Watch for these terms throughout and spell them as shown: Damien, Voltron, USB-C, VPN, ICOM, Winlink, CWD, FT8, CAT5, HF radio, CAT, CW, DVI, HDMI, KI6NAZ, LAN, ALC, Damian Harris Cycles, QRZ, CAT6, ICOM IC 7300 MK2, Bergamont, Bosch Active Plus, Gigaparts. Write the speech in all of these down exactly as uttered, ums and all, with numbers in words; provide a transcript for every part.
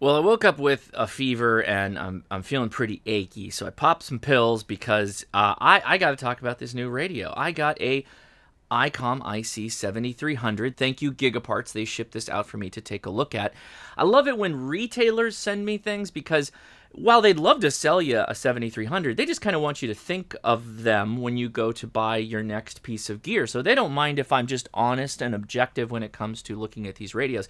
Well, I woke up with a fever and I'm, I'm feeling pretty achy, so I popped some pills because uh, I, I got to talk about this new radio. I got a ICOM I C seventy-three hundred. Thank you, Gigaparts. They shipped this out for me to take a look at. I love it when retailers send me things because while they'd love to sell you a seventy-three hundred, they just kind of want you to think of them when you go to buy your next piece of gear. So they don't mind if I'm just honest and objective when it comes to looking at these radios,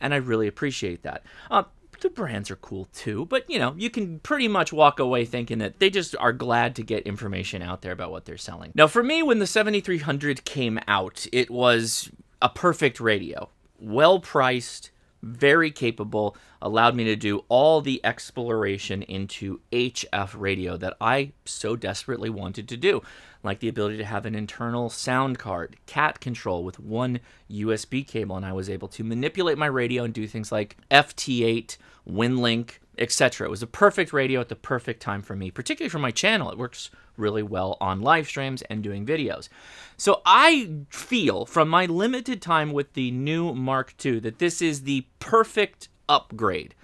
and I really appreciate that. Uh, The brands are cool too, but you know, you can pretty much walk away thinking that they just are glad to get information out there about what they're selling. Now for me, when the seventy-three hundred came out, it was a perfect radio. Well priced, very capable, allowed me to do all the exploration into H F radio that I so desperately wanted to do, like the ability to have an internal sound card, C A T control with one U S B cable, and I was able to manipulate my radio and do things like F T eight, Winlink, et cetera. It was a perfect radio at the perfect time for me, particularly for my channel. It works really well on live streams and doing videos. So I feel from my limited time with the new Mark two that this is the perfect upgrade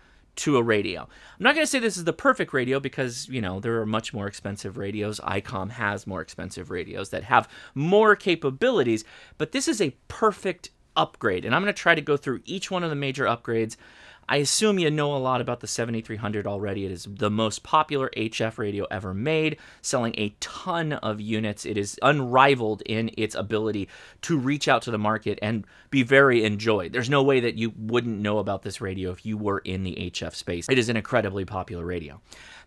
to a radio. I'm not going to say this is the perfect radio because, you know, there are much more expensive radios. ICOM has more expensive radios that have more capabilities, but this is a perfect upgrade. And I'm going to try to go through each one of the major upgrades. I assume you know a lot about the seventy-three hundred already. It is the most popular H F radio ever made, selling a ton of units. It is unrivaled in its ability to reach out to the market and be very enjoyed. There's no way that you wouldn't know about this radio if you were in the H F space. It is an incredibly popular radio.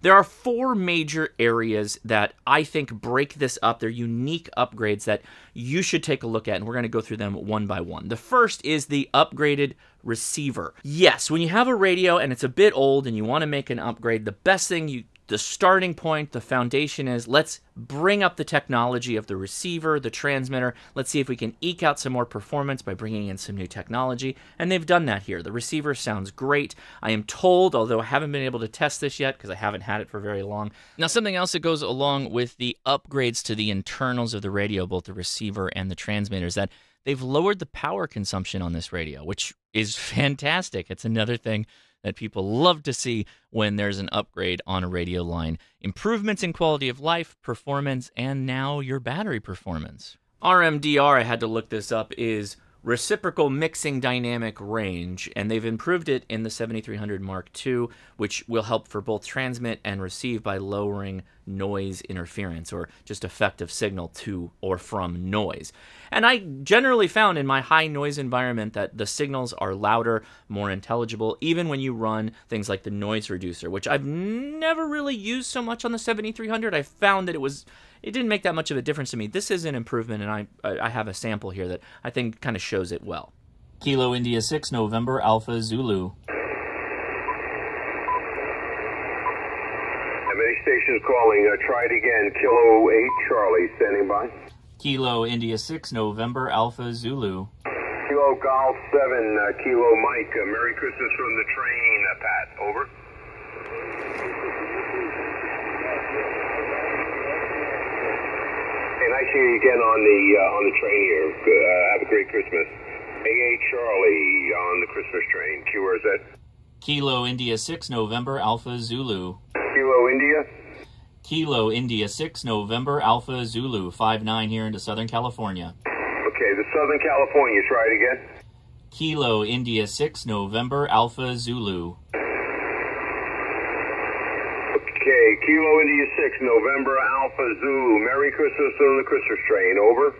There are four major areas that I think break this up. They're unique upgrades that you should take a look at, and we're going to go through them one by one. The first is the upgraded receiver. Yes, when you have a radio and it's a bit old and you want to make an upgrade, the best thing you the starting point, the foundation is let's bring up the technology of the receiver, the transmitter. Let's see if we can eke out some more performance by bringing in some new technology. And they've done that here. The receiver sounds great. I am told, although I haven't been able to test this yet because I haven't had it for very long. Now, something else that goes along with the upgrades to the internals of the radio, both the receiver and the transmitter, is that they've lowered the power consumption on this radio, which is fantastic. It's another thing that people love to see when there's an upgrade on a radio line. Improvements in quality of life, performance, and now your battery performance. R M D R, I had to look this up, is reciprocal mixing dynamic range, and they've improved it in the seventy-three hundred Mark two, which will help for both transmit and receive by lowering noise interference, or just effective signal to or from noise. And I generally found in my high noise environment that the signals are louder, more intelligible, even when you run things like the noise reducer, which I've never really used so much on the seventy-three hundred. I found that it was it didn't make that much of a difference to me. This is an improvement, and I I have a sample here that I think kind of shows it well. Kilo India six November Alpha Zulu. M A station calling. Uh, try it again. Kilo eight Charlie standing by. Kilo India six November Alpha Zulu. Kilo Golf seven uh, Kilo Mike. Uh, Merry Christmas from the train, uh, Pat. Over. Nice to hear you again on the uh, on the train here. Uh, have a great Christmas. A A Charlie on the Christmas train. Q R Z. Kilo India six November Alpha Zulu. Kilo India. Kilo India six November Alpha Zulu five nine here into Southern California. Okay, the Southern California. Try it again. Kilo India six November Alpha Zulu. Okay, Kilo India six, November, Alpha Zulu. Merry Christmas on the Christmas train. Over.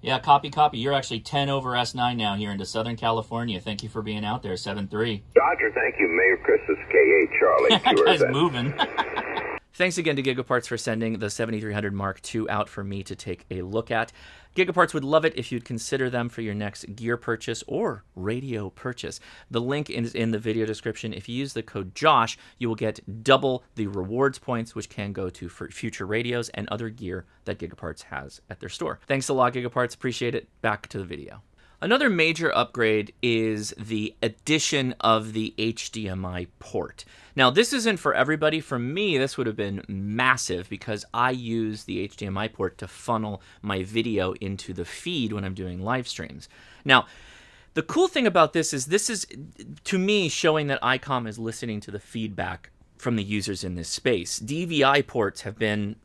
Yeah, copy, copy. You're actually ten over S nine now here into Southern California. Thank you for being out there, seven three. Roger, thank you. Merry Christmas, K A Charlie. That guy's moving. Thanks again to Gigaparts for sending the seventy-three hundred Mark two out for me to take a look at. Gigaparts would love it if you'd consider them for your next gear purchase or radio purchase. The link is in the video description. If you use the code JOSH, you will get double the rewards points, which can go to for future radios and other gear that Gigaparts has at their store. Thanks a lot, Gigaparts. Appreciate it. Back to the video. Another major upgrade is the addition of the H D M I port. Now, this isn't for everybody. For me, this would have been massive because I use the H D M I port to funnel my video into the feed when I'm doing live streams. Now, The cool thing about this is this is, to me, showing that ICOM is listening to the feedback from the users in this space. D V I ports have been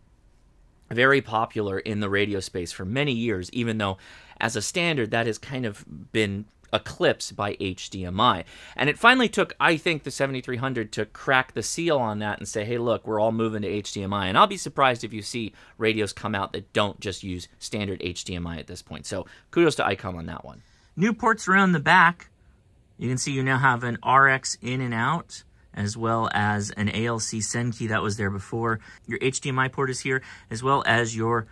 very popular in the radio space for many years, even though as a standard that has kind of been eclipsed by H D M I. And it finally took, I think, the seventy-three hundred to crack the seal on that and say, hey, look, we're all moving to H D M I. And I'll be surprised if you see radios come out that don't just use standard H D M I at this point. So kudos to ICOM on that one. New ports around the back. You can see you now have an R X in and out, as well as an A L C send key that was there before. Your H D M I port is here, as well as your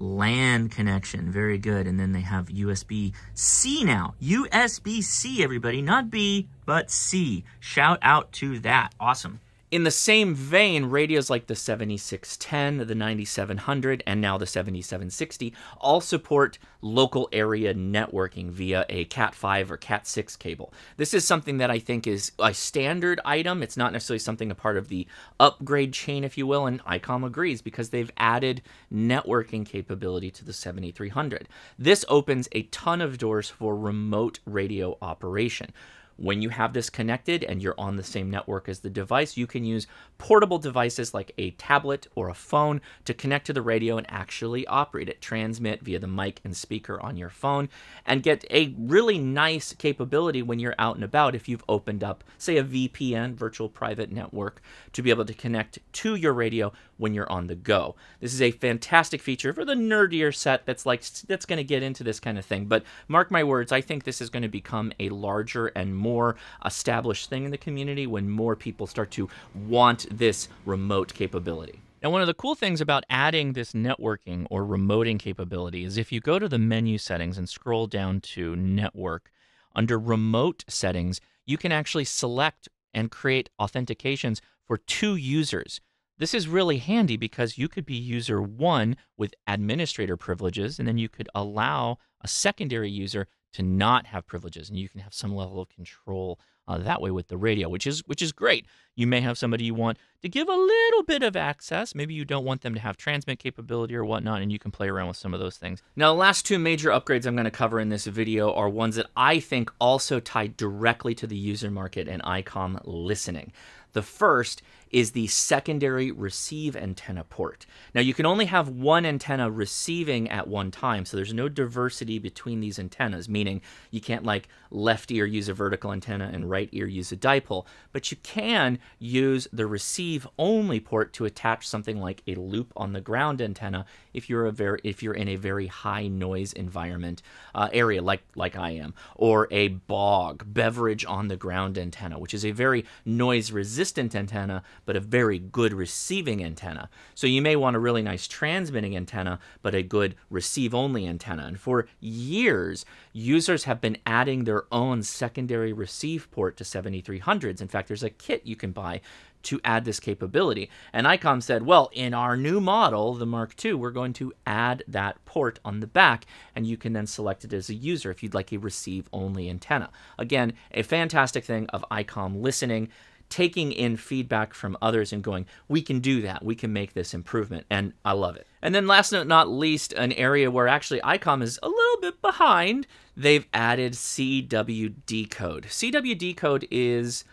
LAN connection. Very good. And then they have U S B C now. U S B C, everybody. Not B, but C. Shout out to that. Awesome. In the same vein, radios like the seventy-six ten, the ninety-seven hundred, and now the seventy-seven sixty all support local area networking via a cat five or cat six cable. This is something that I think is a standard item. It's not necessarily something a part of the upgrade chain, if you will, and ICOM agrees because they've added networking capability to the seventy-three hundred. This opens a ton of doors for remote radio operation. When you have this connected and you're on the same network as the device, you can use portable devices like a tablet or a phone to connect to the radio and actually operate it, transmit via the mic and speaker on your phone, and get a really nice capability when you're out and about if you've opened up, say, a V P N, virtual private network, to be able to connect to your radio when you're on the go. This is a fantastic feature for the nerdier set that's like that's going to get into this kind of thing. But mark my words, I think this is going to become a larger and more more established thing in the community when more people start to want this remote capability. Now, one of the cool things about adding this networking or remoting capability is if you go to the menu settings and scroll down to network, under remote settings, you can actually select and create authentications for two users. This is really handy because you could be user one with administrator privileges, and then you could allow a secondary user to not have privileges, and you can have some level of control uh, that way with the radio, which is which is great. You may have somebody you want to give a little bit of access. Maybe you don't want them to have transmit capability or whatnot, and you can play around with some of those things. Now, the last two major upgrades I'm going to cover in this video are ones that I think also tie directly to the user market and ICOM listening. The first is the secondary receive antenna port. Now, you can only have one antenna receiving at one time, so there's no diversity between these antennas, meaning you can't, like, left ear use a vertical antenna and right ear use a dipole, but you can use the receive only port to attach something like a loop on the ground antenna if you're a very if you're in a very high noise environment uh, area like like I am, or a bog beverage on the ground antenna, which is a very noise resistant antenna but a very good receiving antenna. So you may want a really nice transmitting antenna, but a good receive-only antenna. And for years, users have been adding their own secondary receive port to seventy-three hundreds. In fact, there's a kit you can buy to add this capability. And ICOM said, well, in our new model, the Mark two, we're going to add that port on the back, and you can then select it as a user if you'd like a receive-only antenna. Again, a fantastic thing of ICOM listening, taking in feedback from others and going, we can do that, we can make this improvement, and I love it. And then last but not least, an area where actually ICOM is a little bit behind, they've added C W D code. C W D code is,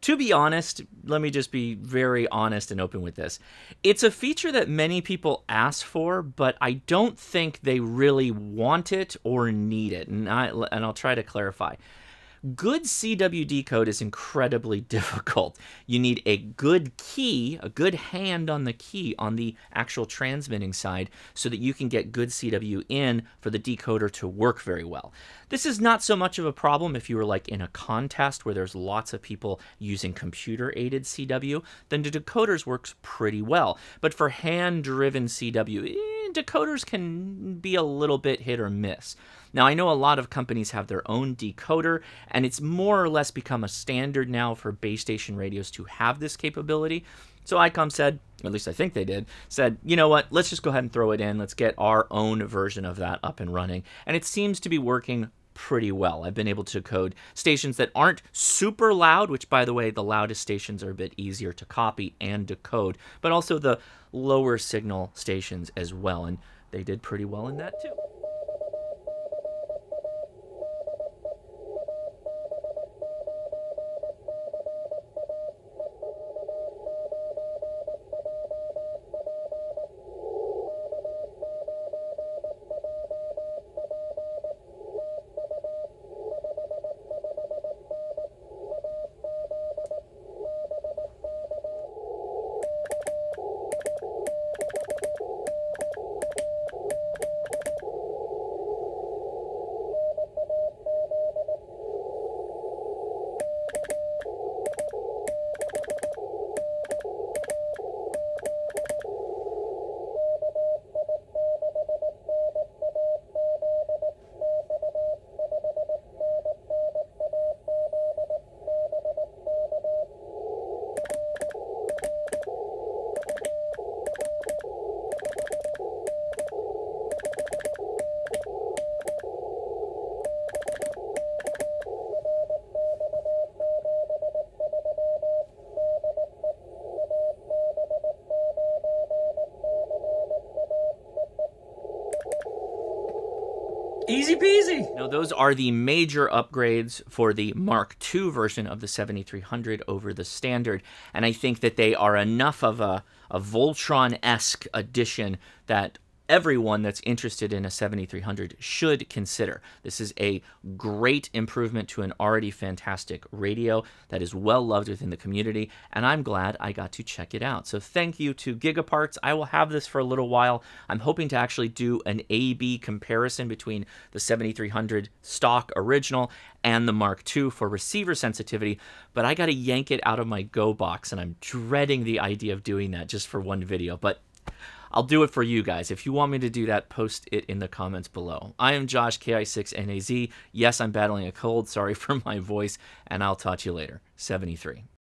to be honest, let me just be very honest and open with this. It's a feature that many people ask for, but I don't think they really want it or need it, and, I, and I'll try to clarify. Good C W D code is incredibly difficult. You need a good key, a good hand on the key on the actual transmitting side so that you can get good C W in for the decoder to work very well. This is not so much of a problem if you were like in a contest where there's lots of people using computer-aided C W, then the decoders works pretty well. But for hand-driven C W, decoders can be a little bit hit or miss. Now, I know a lot of companies have their own decoder, and it's more or less become a standard now for base station radios to have this capability. So ICOM said, at least I think they did, said, you know what, let's just go ahead and throw it in. Let's get our own version of that up and running. And it seems to be working pretty well. I've been able to code stations that aren't super loud, which, by the way, the loudest stations are a bit easier to copy and decode, but also the lower signal stations as well, and they did pretty well in that too. Easy peasy. Now, those are the major upgrades for the Mark two version of the seventy-three hundred over the standard, and I think that they are enough of a, a Voltron-esque addition that everyone that's interested in a seventy-three hundred should consider. This is a great improvement to an already fantastic radio that is well loved within the community, and I'm glad I got to check it out. So thank you to Gigaparts. I will have this for a little while. I'm hoping to actually do an A B comparison between the seventy-three hundred stock original and the Mark two for receiver sensitivity, but I got to yank it out of my Go box, and I'm dreading the idea of doing that just for one video. But I'll do it for you guys. If you want me to do that, post it in the comments below. I am Josh, K I six N A Z. Yes, I'm battling a cold. Sorry for my voice, and I'll talk to you later. seventy-three.